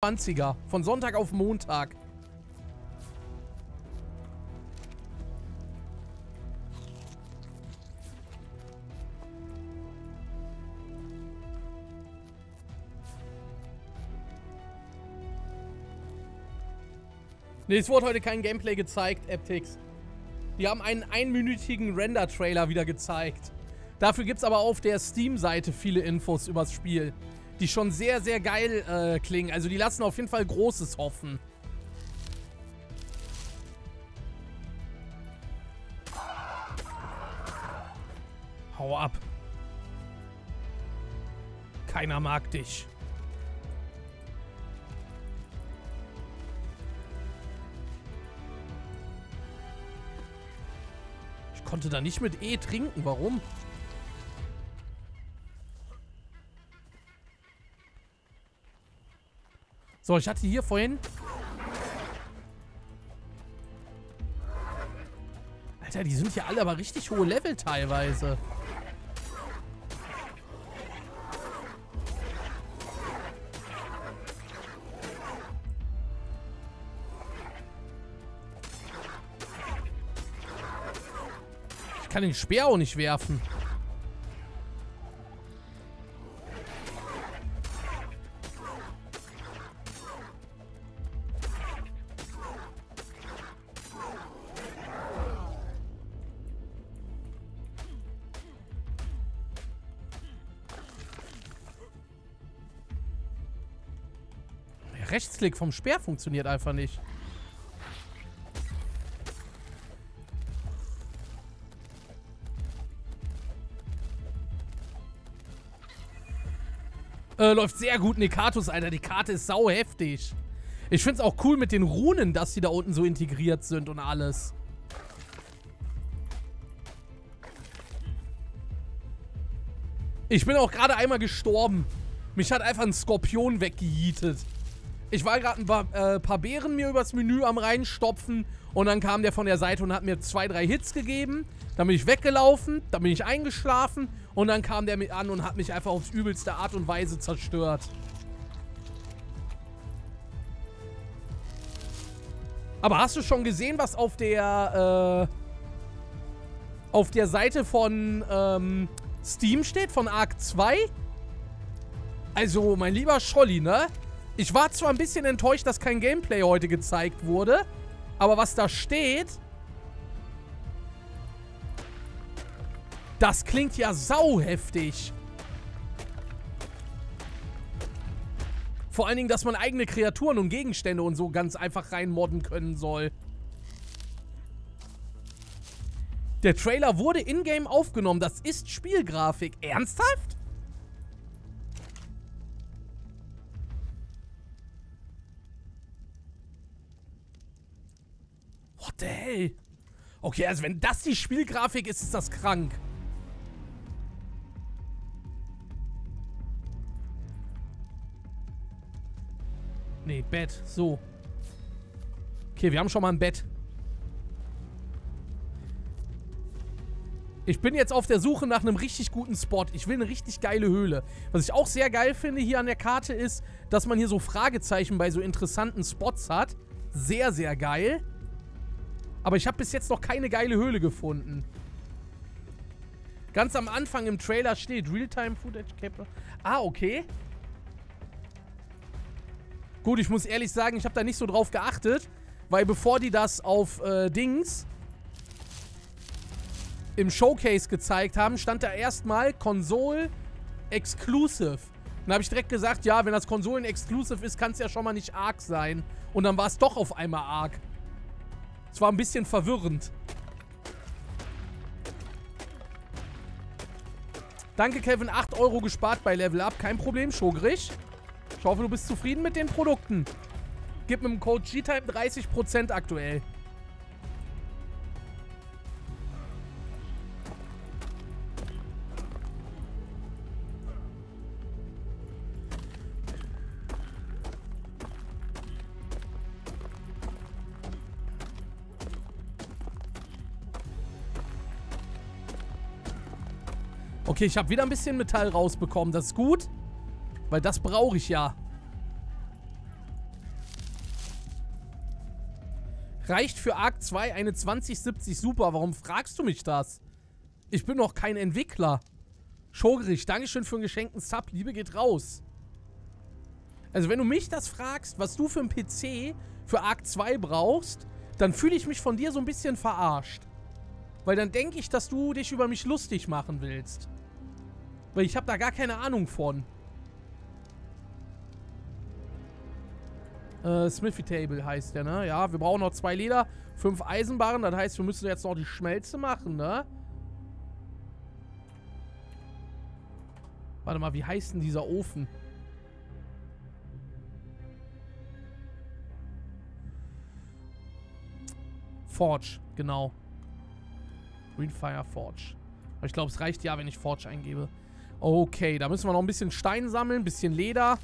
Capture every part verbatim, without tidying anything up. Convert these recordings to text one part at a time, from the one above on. zwanziger. Von Sonntag auf Montag. Ne, es wurde heute kein Gameplay gezeigt, Aptix. Die haben einen einminütigen Render-Trailer wieder gezeigt. Dafür gibt es aber auf der Steam-Seite viele Infos übers Spiel, die schon sehr, sehr geil äh, klingen. Also die lassen auf jeden Fall Großes hoffen. Hau ab. Keiner mag dich. Ich konnte da nicht mit E trinken. Warum? So, ich hatte hier vorhin... Alter, die sind ja alle aber richtig hohe Level teilweise. Ich kann den Speer auch nicht werfen. Der Rechtsklick vom Speer funktioniert einfach nicht. Äh, läuft sehr gut, Nekatus, Alter. Die Karte ist sau heftig. Ich find's auch cool mit den Runen, dass die da unten so integriert sind und alles. Ich bin auch gerade einmal gestorben. Mich hat einfach ein Skorpion weggejietet. Ich war gerade ein paar, äh, paar Beeren mir übers Menü am reinstopfen und dann kam der von der Seite und hat mir zwei, drei Hits gegeben. Dann bin ich weggelaufen, dann bin ich eingeschlafen und dann kam der mit an und hat mich einfach aufs übelste Art und Weise zerstört. Aber hast du schon gesehen, was auf der, äh, auf der Seite von ähm, Steam steht, von Ark zwei? Also, mein lieber Scholli, ne? Ich war zwar ein bisschen enttäuscht, dass kein Gameplay heute gezeigt wurde, aber was da steht, das klingt ja sauheftig. Vor allen Dingen, dass man eigene Kreaturen und Gegenstände und so ganz einfach reinmodden können soll. Der Trailer wurde in-game aufgenommen. Das ist Spielgrafik. Ernsthaft? What the hell? Okay, also wenn das die Spielgrafik ist, ist das krank. Nee, Bett. So. Okay, wir haben schon mal ein Bett. Ich bin jetzt auf der Suche nach einem richtig guten Spot. Ich will eine richtig geile Höhle. Was ich auch sehr geil finde hier an der Karte ist, dass man hier so Fragezeichen bei so interessanten Spots hat. Sehr, sehr geil. Aber ich habe bis jetzt noch keine geile Höhle gefunden. Ganz am Anfang im Trailer steht Realtime Footage Capture. Ah, okay. Gut, ich muss ehrlich sagen, ich habe da nicht so drauf geachtet. Weil bevor die das auf äh, Dings im Showcase gezeigt haben, stand da erstmal Console Exclusive. Dann habe ich direkt gesagt, ja, wenn das Konsolen Exclusive ist, kann es ja schon mal nicht Ark sein. Und dann war es doch auf einmal Ark. Es war ein bisschen verwirrend. Danke, Kevin. acht Euro gespart bei Level Up. Kein Problem, Schogrich. Ich hoffe, du bist zufrieden mit den Produkten. Gib mit dem Code G-Type dreißig Prozent aktuell. Okay, ich habe wieder ein bisschen Metall rausbekommen. Das ist gut, weil das brauche ich ja. Reicht für Ark zwei eine zwanzig siebzig Super? Warum fragst du mich das? Ich bin noch kein Entwickler. Schogerisch, Dankeschön für den geschenkten Sub. Liebe geht raus. Also wenn du mich das fragst, was du für einen P C für Ark zwei brauchst, dann fühle ich mich von dir so ein bisschen verarscht. Weil dann denke ich, dass du dich über mich lustig machen willst. Weil ich habe da gar keine Ahnung von. Äh, Smithy Table heißt der, ne? Ja, wir brauchen noch zwei Leder, fünf Eisenbarren. Das heißt, wir müssen jetzt noch die Schmelze machen, ne? Warte mal, wie heißt denn dieser Ofen? Forge, genau. Greenfire Forge. Aber ich glaube, es reicht ja, wenn ich Forge eingebe. Okay, da müssen wir noch ein bisschen Stein sammeln, ein bisschen Leder.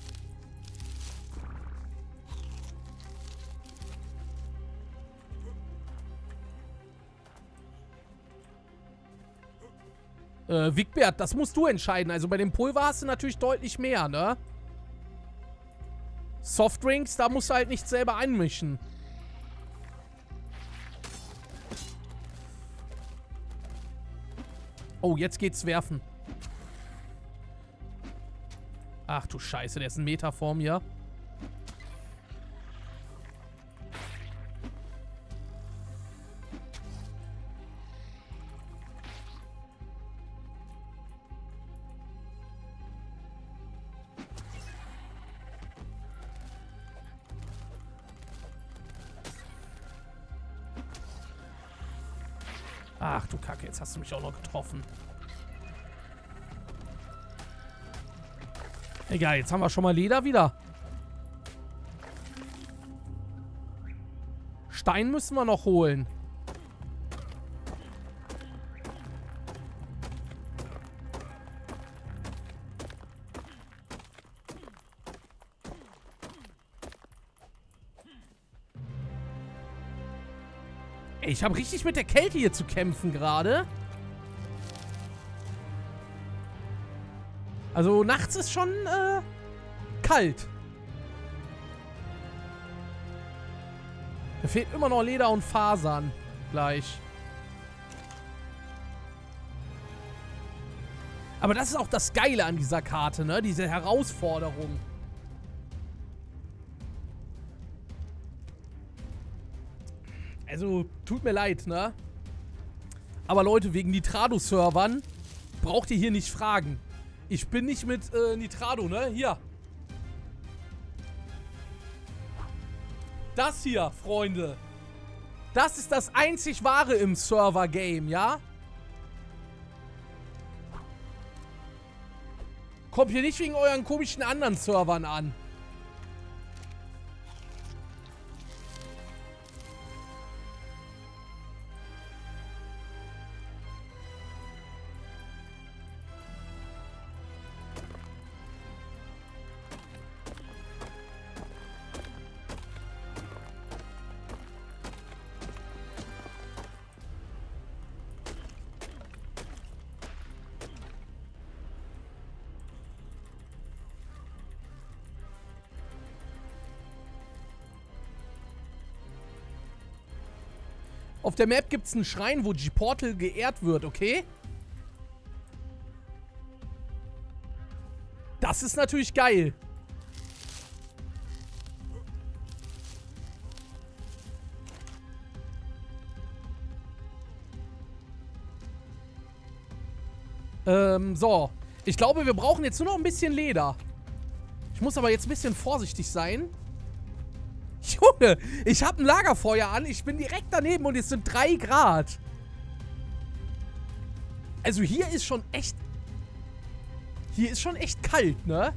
Äh, Wigbert, das musst du entscheiden. Also bei dem Pulver hast du natürlich deutlich mehr, ne? Softdrinks, da musst du halt nicht selber einmischen. Oh, jetzt geht's werfen. Ach du Scheiße, der ist ein Meter vor mir. Ach du Kacke, jetzt hast du mich auch noch getroffen. Egal, jetzt haben wir schon mal Leder wieder. Stein müssen wir noch holen. Ich habe richtig mit der Kälte hier zu kämpfen gerade. Also nachts ist schon äh, kalt. Da fehlt immer noch Leder und Fasern gleich. Aber das ist auch das Geile an dieser Karte, ne? Diese Herausforderung. Also, tut mir leid, ne? Aber Leute, wegen Nitrado-Servern braucht ihr hier nicht fragen. Ich bin nicht mit äh, Nitrado, ne? Hier. Das hier, Freunde. Das ist das einzig Wahre im Server-Game, ja? Kommt hier nicht wegen euren komischen anderen Servern an. Auf der Map gibt es einen Schrein, wo G-Portal geehrt wird, okay? Das ist natürlich geil. Ähm, so. Ich glaube, wir brauchen jetzt nur noch ein bisschen Leder. Ich muss aber jetzt ein bisschen vorsichtig sein. Junge, ich habe ein Lagerfeuer an, ich bin direkt daneben und es sind drei Grad. Also hier ist schon echt... Hier ist schon echt kalt, ne?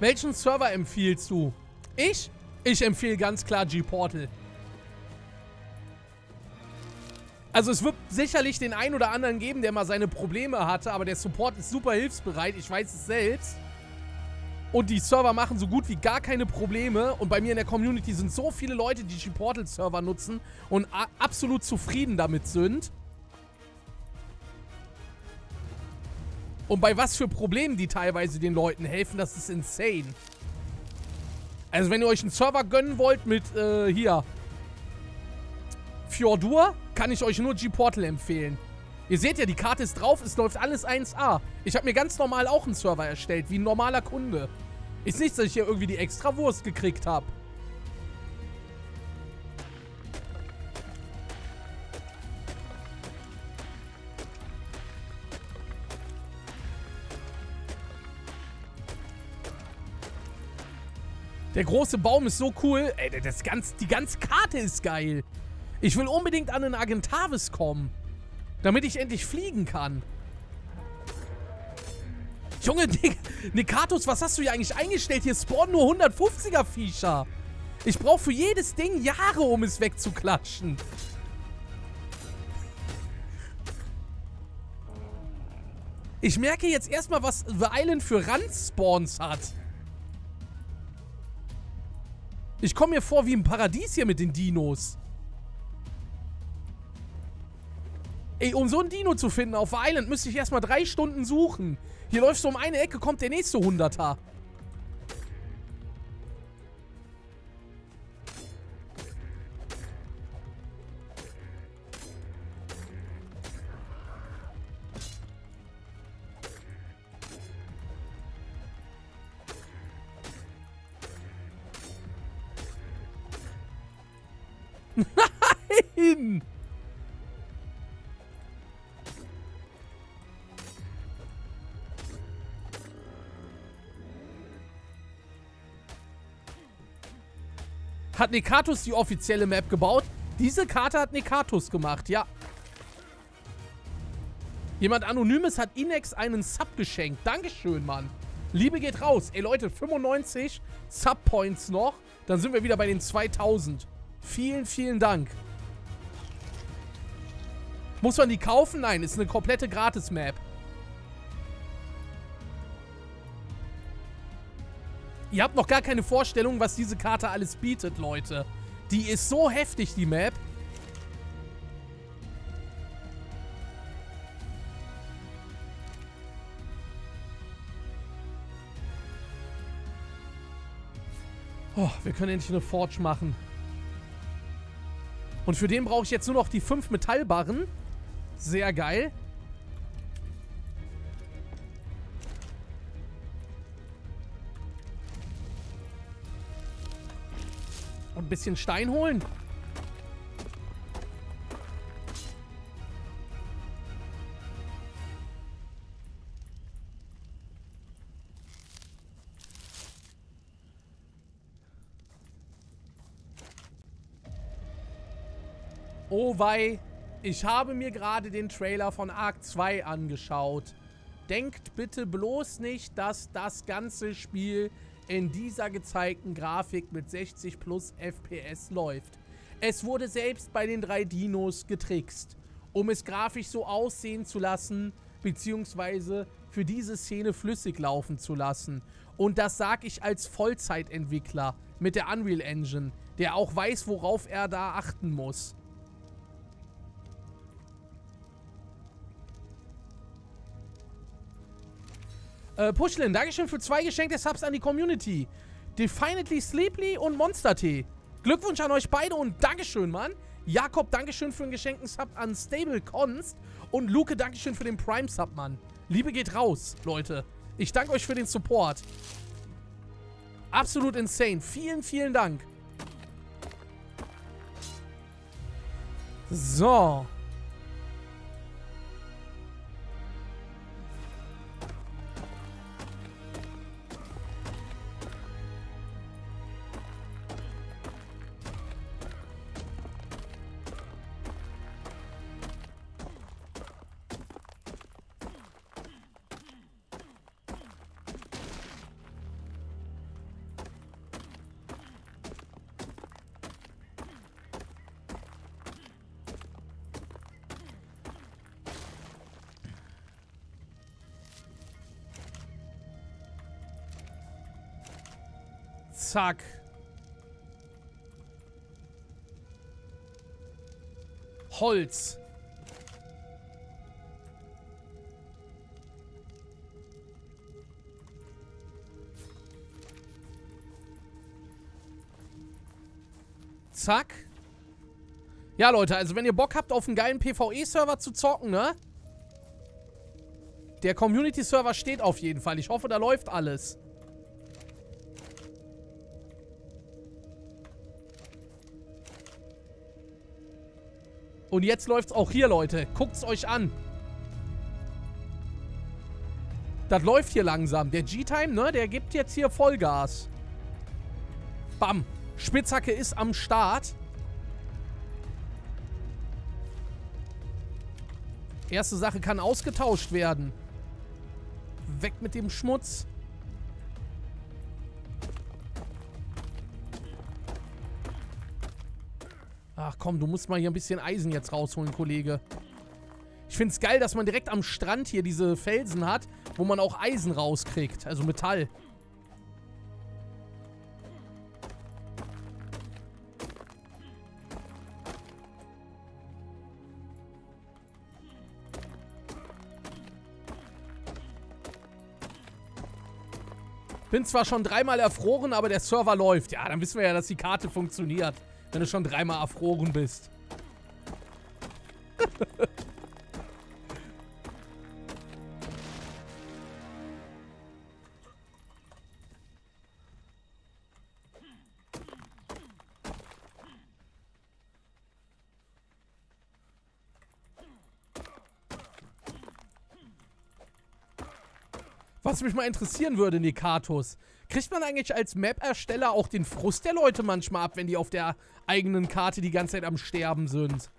Welchen Server empfiehlst du? Ich? Ich empfehle ganz klar G-Portal. Also es wird sicherlich den einen oder anderen geben, der mal seine Probleme hatte, aber der Support ist super hilfsbereit, ich weiß es selbst. Und die Server machen so gut wie gar keine Probleme. Und bei mir in der Community sind so viele Leute, die G-Portal-Server nutzen und absolut zufrieden damit sind. Und bei was für Problemen die teilweise den Leuten helfen, das ist insane. Also wenn ihr euch einen Server gönnen wollt mit, äh, hier, Fjordur, kann ich euch nur G-Portal empfehlen. Ihr seht ja, die Karte ist drauf, es läuft alles eins A. Ich habe mir ganz normal auch einen Server erstellt, wie ein normaler Kunde. Ist nicht, dass ich hier irgendwie die extra Wurst gekriegt habe. Der große Baum ist so cool. Ey, das ganz, die ganze Karte ist geil. Ich will unbedingt an den Argentavis kommen. Damit ich endlich fliegen kann. Junge, Nekatus, was hast du hier eigentlich eingestellt? Hier spawnen nur hundertfünfziger-Viecher. Ich brauche für jedes Ding Jahre, um es wegzuklatschen. Ich merke jetzt erstmal, was The Island für Randspawns hat. Ich komme mir vor wie im Paradies hier mit den Dinos. Ey, um so einen Dino zu finden auf der Island, müsste ich erstmal drei Stunden suchen. Hier läufst du um eine Ecke, kommt der nächste Hunderter. Nein! Hat Nekatus die offizielle Map gebaut? Diese Karte hat Nekatus gemacht, ja. Jemand Anonymes hat Inex einen Sub geschenkt. Dankeschön, Mann. Liebe geht raus. Ey, Leute, fünfundneunzig Subpoints noch. Dann sind wir wieder bei den zweitausend. Vielen, vielen Dank. Muss man die kaufen? Nein, ist eine komplette Gratis-Map. Ihr habt noch gar keine Vorstellung, was diese Karte alles bietet, Leute. Die ist so heftig, die Map. Oh, wir können endlich eine Forge machen. Und für den brauche ich jetzt nur noch die fünf Metallbarren. Sehr geil. Und ein bisschen Stein holen. Oh wei, ich habe mir gerade den Trailer von Ark zwei angeschaut. Denkt bitte bloß nicht, dass das ganze Spiel in dieser gezeigten Grafik mit sechzig plus F P S läuft. Es wurde selbst bei den drei Dinos getrickst, um es grafisch so aussehen zu lassen, beziehungsweise für diese Szene flüssig laufen zu lassen. Und das sage ich als Vollzeitentwickler mit der Unreal Engine, der auch weiß, worauf er da achten muss. Äh, Pushlin, Dankeschön für zwei geschenkte Subs an die Community. Definitely Sleeply und Monster Tee. Glückwunsch an euch beide und Dankeschön, Mann. Jakob, Dankeschön für einen geschenkten Sub an Stable Const. Und Luke, Dankeschön für den Prime Sub, Mann. Liebe geht raus, Leute. Ich danke euch für den Support. Absolut insane. Vielen, vielen Dank. So. Zack. Holz. Zack. Ja, Leute, also wenn ihr Bock habt, auf einen geilen PvE-Server zu zocken, ne? Der Community-Server steht auf jeden Fall. Ich hoffe, da läuft alles. Und jetzt läuft's auch hier, Leute. Guckt's euch an. Das läuft hier langsam. Der G-Time, ne? Der gibt jetzt hier Vollgas. Bam. Spitzhacke ist am Start. Erste Sache kann ausgetauscht werden. Weg mit dem Schmutz. Ach komm, du musst mal hier ein bisschen Eisen jetzt rausholen, Kollege. Ich find's geil, dass man direkt am Strand hier diese Felsen hat, wo man auch Eisen rauskriegt, also Metall. Bin zwar schon dreimal erfroren, aber der Server läuft. Ja, dann wissen wir ja, dass die Karte funktioniert, wenn du schon dreimal erfroren bist. Was mich mal interessieren würde, Nekatus, kriegt man eigentlich als Map-Ersteller auch den Frust der Leute manchmal ab, wenn die auf der eigenen Karte die ganze Zeit am Sterben sind?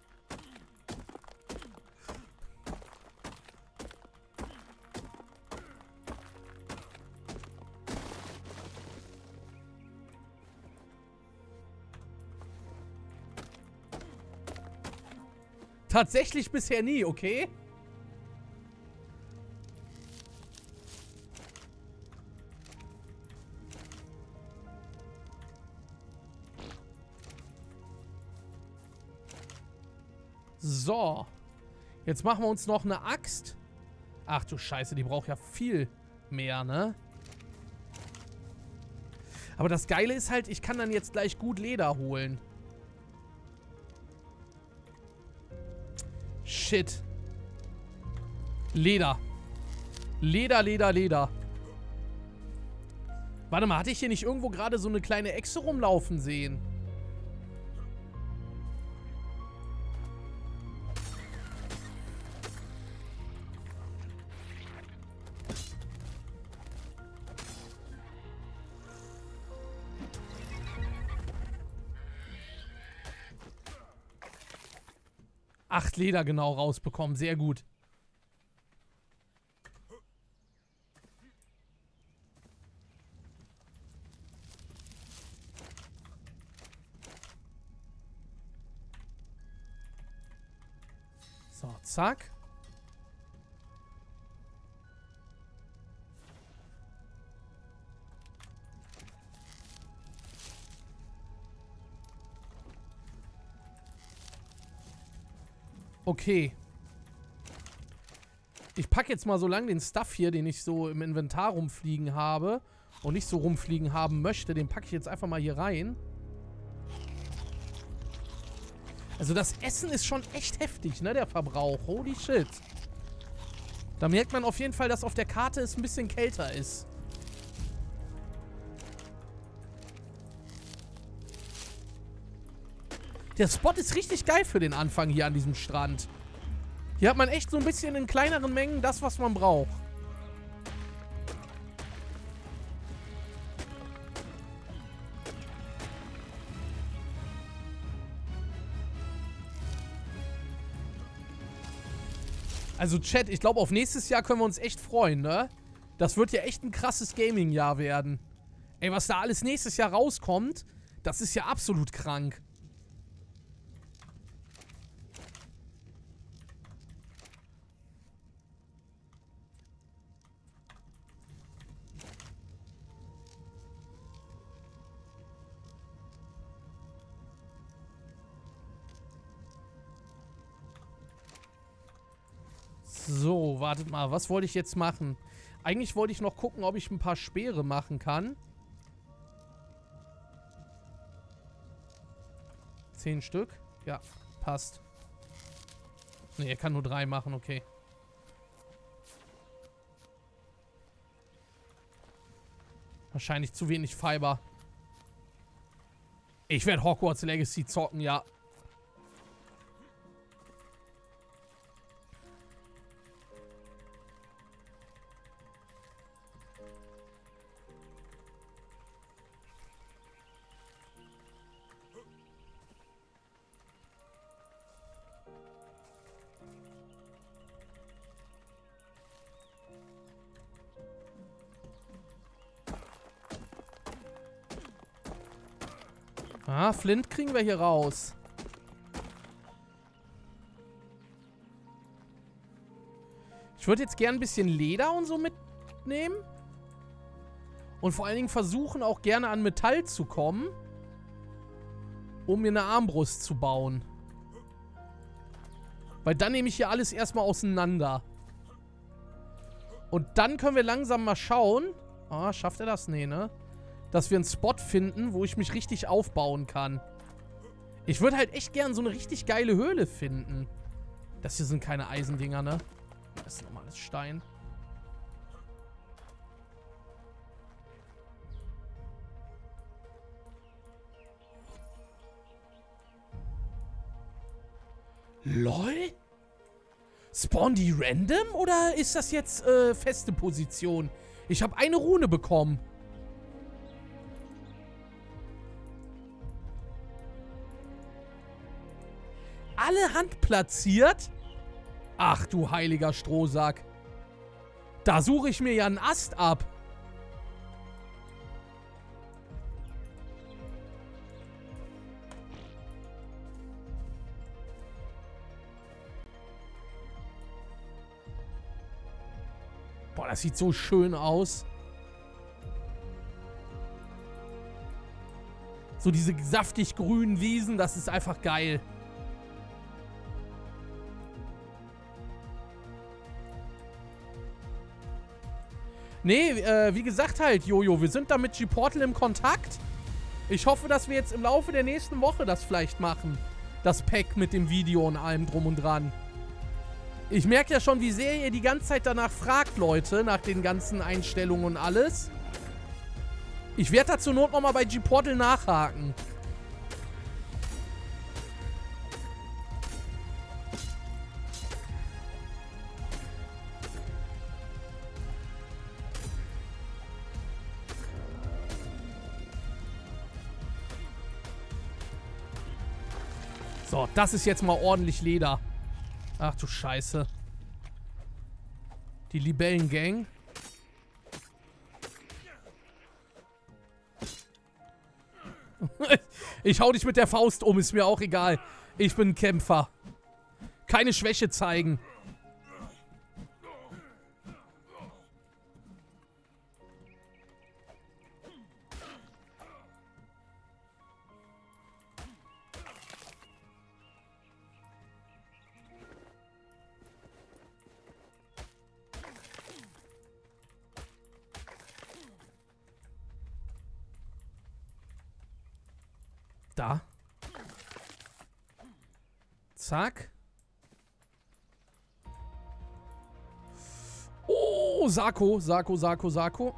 Tatsächlich bisher nie, okay? So, jetzt machen wir uns noch eine Axt. Ach du Scheiße, die braucht ja viel mehr, ne? Aber das Geile ist halt, ich kann dann jetzt gleich gut Leder holen. Shit. Leder. Leder, Leder, Leder. Warte mal, hatte ich hier nicht irgendwo gerade so eine kleine Echse rumlaufen sehen? Acht Leder genau rausbekommen. Sehr gut. So, zack. Okay. Ich packe jetzt mal so lange den Stuff hier, den ich so im Inventar rumfliegen habe und nicht so rumfliegen haben möchte, den packe ich jetzt einfach mal hier rein. Also das Essen ist schon echt heftig, ne, der Verbrauch. Holy shit. Da merkt man auf jeden Fall, dass auf der Karte es ein bisschen kälter ist. Der Spot ist richtig geil für den Anfang hier an diesem Strand. Hier hat man echt so ein bisschen in kleineren Mengen das, was man braucht. Also Chat, ich glaube auf nächstes Jahr können wir uns echt freuen, ne? Das wird ja echt ein krasses Gaming-Jahr werden. Ey, was da alles nächstes Jahr rauskommt, das ist ja absolut krank. So, wartet mal. Was wollte ich jetzt machen? Eigentlich wollte ich noch gucken, ob ich ein paar Speere machen kann. Zehn Stück? Ja, passt. Ne, er kann nur drei machen, okay. Wahrscheinlich zu wenig Fiber. Ich werde Hogwarts Legacy zocken, ja. Ah, Flint kriegen wir hier raus. Ich würde jetzt gern ein bisschen Leder und so mitnehmen. Und vor allen Dingen versuchen, auch gerne an Metall zu kommen, um mir eine Armbrust zu bauen. Weil dann nehme ich hier alles erstmal auseinander. Und dann können wir langsam mal schauen. Ah, schafft er das? Nee, ne? Dass wir einen Spot finden, wo ich mich richtig aufbauen kann. Ich würde halt echt gern so eine richtig geile Höhle finden. Das hier sind keine Eisendinger, ne? Das ist normales Stein. LOL? Spawn die random oder ist das jetzt äh, feste Position? Ich habe eine Rune bekommen. Alle Hand platziert? Ach du heiliger Strohsack. Da suche ich mir ja einen Ast ab. Boah, das sieht so schön aus. So diese saftig grünen Wiesen, das ist einfach geil. Nee, äh, wie gesagt halt, Jojo, wir sind da mit G-Portal im Kontakt. Ich hoffe, dass wir jetzt im Laufe der nächsten Woche das vielleicht machen. Das Pack mit dem Video und allem drum und dran. Ich merke ja schon, wie sehr ihr die ganze Zeit danach fragt, Leute, nach den ganzen Einstellungen und alles. Ich werde da zur Not nochmal bei G-Portal nachhaken. So, das ist jetzt mal ordentlich Leder. Ach du Scheiße. Die Libellen-Gang. Ich hau dich mit der Faust um, ist mir auch egal. Ich bin ein Kämpfer. Keine Schwäche zeigen. Da. Zack. Oh, Sarko, Sarko, Sarko, Sarko.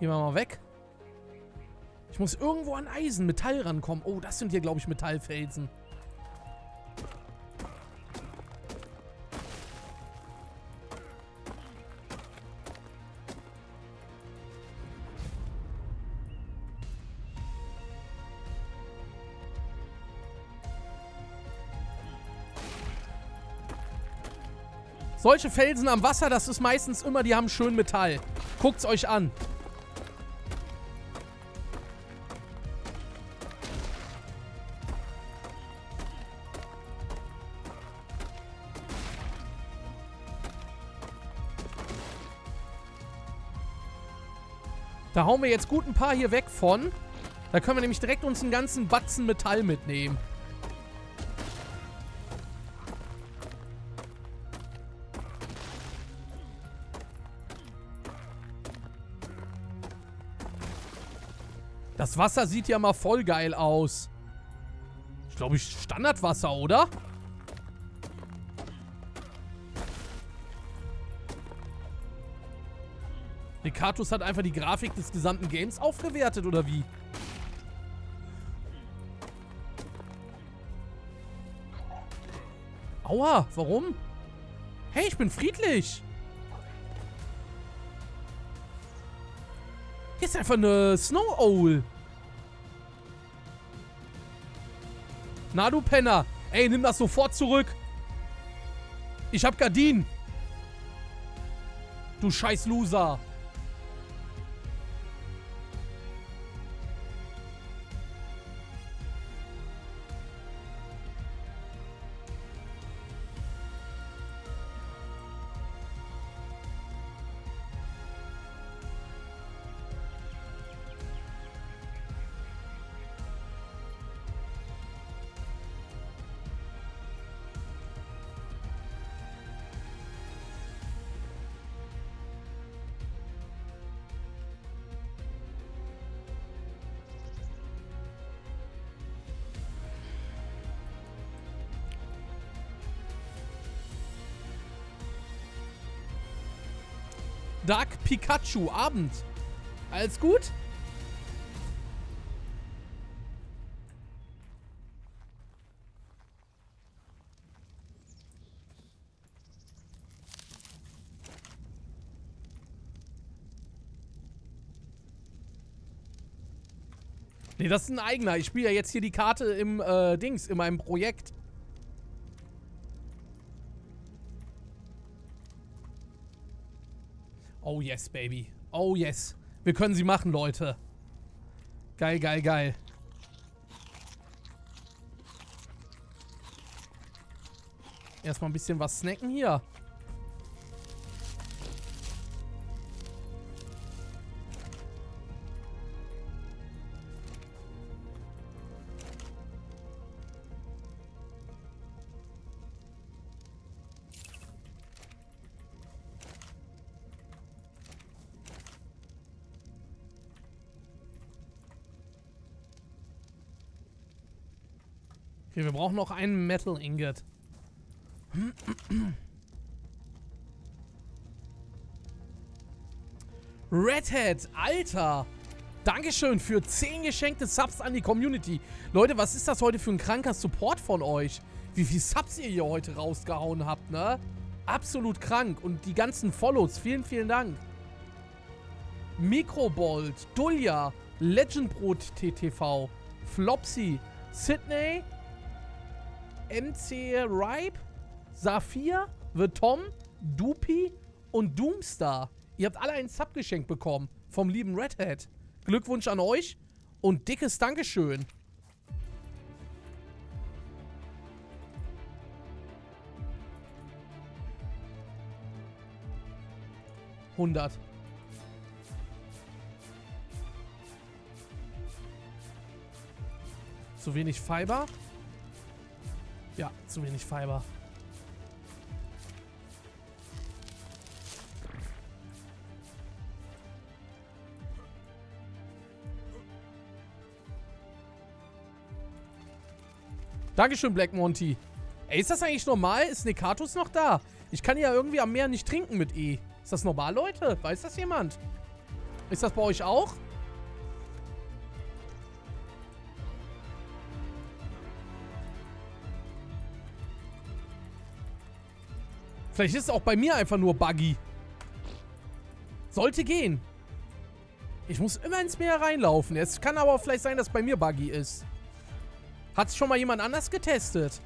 Gehen wir mal weg. Ich muss irgendwo an Eisen, Metall rankommen. Oh, das sind hier, glaube ich, Metallfelsen. Solche Felsen am Wasser, das ist meistens immer, die haben schön Metall. Guckt's euch an. Da hauen wir jetzt gut ein paar hier weg von. Da können wir nämlich direkt uns einen ganzen Batzen Metall mitnehmen. Das Wasser sieht ja mal voll geil aus. Ich glaube, ich Standardwasser, oder? Nekatus hat einfach die Grafik des gesamten Games aufgewertet, oder wie? Aua, warum? Hey, ich bin friedlich. Hier ist einfach eine Snow Owl. Na, du Penner. Ey, nimm das sofort zurück. Ich hab Gardinen. Du scheiß Loser. Dark Pikachu, Abend. Alles gut? Nee, das ist ein eigener. Ich spiele ja jetzt hier die Karte im äh, Dings, in meinem Projekt. Oh yes, Baby. Oh yes. Wir können sie machen, Leute. Geil, geil, geil. Erstmal ein bisschen was snacken hier. Okay, wir brauchen noch einen Metal Ingot. Redhead, Alter! Dankeschön für zehn geschenkte Subs an die Community. Leute, was ist das heute für ein kranker Support von euch? Wie viele Subs ihr hier heute rausgehauen habt, ne? Absolut krank. Und die ganzen Follows, vielen, vielen Dank. Mikrobolt, Dulja, Legendbrot T T V, Flopsy, Sydney, M C Ripe, Saphir, The Tom, Dupi und Doomstar. Ihr habt alle einen Sub geschenkt bekommen vom lieben Redhead. Glückwunsch an euch und dickes Dankeschön. hundert. Zu wenig Fiber. Ja, zu wenig Fiber. Dankeschön, Black Monty. Ey, ist das eigentlich normal? Ist Nekatus noch da? Ich kann ja irgendwie am Meer nicht trinken mit E. Ist das normal, Leute? Weiß das jemand? Ist das bei euch auch? Vielleicht ist es auch bei mir einfach nur buggy. Sollte gehen. Ich muss immer ins Meer reinlaufen. Es kann aber vielleicht sein, dass bei mir buggy ist. Hat es schon mal jemand anders getestet?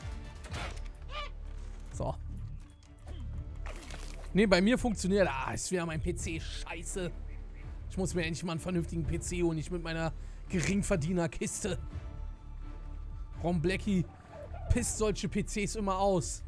So. Ne, bei mir funktioniert. Ah, es wäre mein P C. Scheiße. Ich muss mir endlich mal einen vernünftigen P C holen. Nicht mit meiner Geringverdienerkiste. Ron Blackie pisst solche P Cs immer aus.